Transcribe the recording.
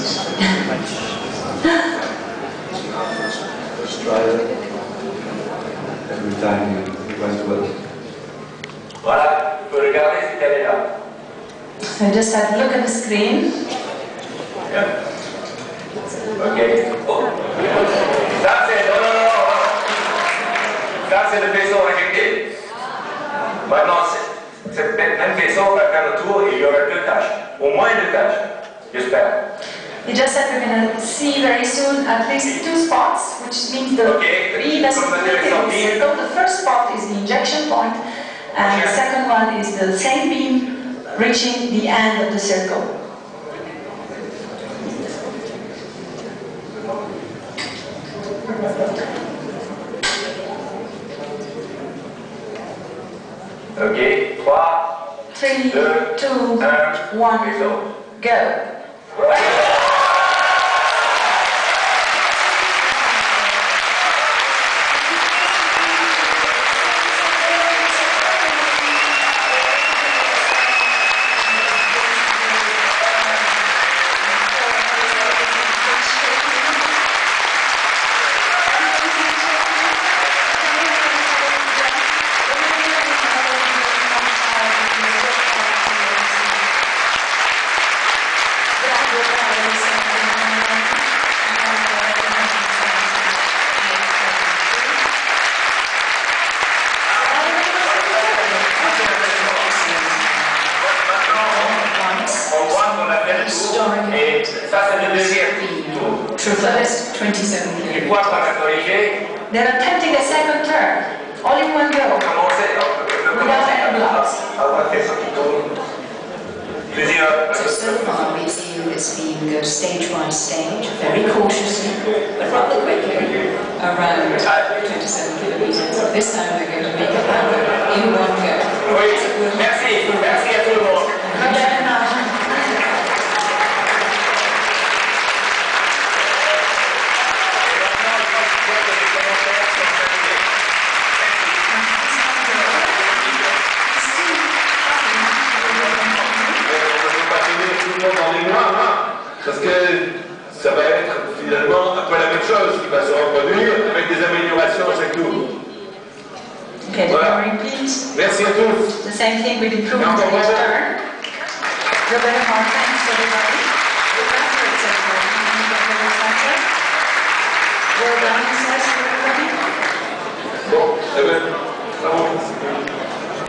Just try it every time you went to work. Voilà, vous regardez cette caméra. So you just have to look at the screen. Yep. Okay. Oh. That's it. No. Ça c'est le vaisseau injecté. Maintenant, c'est même vaisseau va faire le tour et il y aura deux tâches. Au moins deux tâches. J'espère. You just said we're going to see very soon at least two spots, which means the three that's completed in the circle. The first spot is the injection point, and the second one is the same beam reaching the end of the circle. Okay, 3, 2, 1, go. Traverse 27 minutes. They're attempting a second turn, all in one go, without any blocks. So, so far we see you as being go stage by stage, very cautiously, but rather quickly, around 27 kilometers. This time we're going to make it happen in one go. Merci à tout le monde. Parce que ça va être finalement un peu la même chose qui va se reproduire avec des améliorations à chaque tour. Okay, voilà. Merci à tous. The same thing with improvement on each turn. Roberto, more thanks everybody. Good efforts everybody. Well done, everybody. Bon, eh bien, bravo.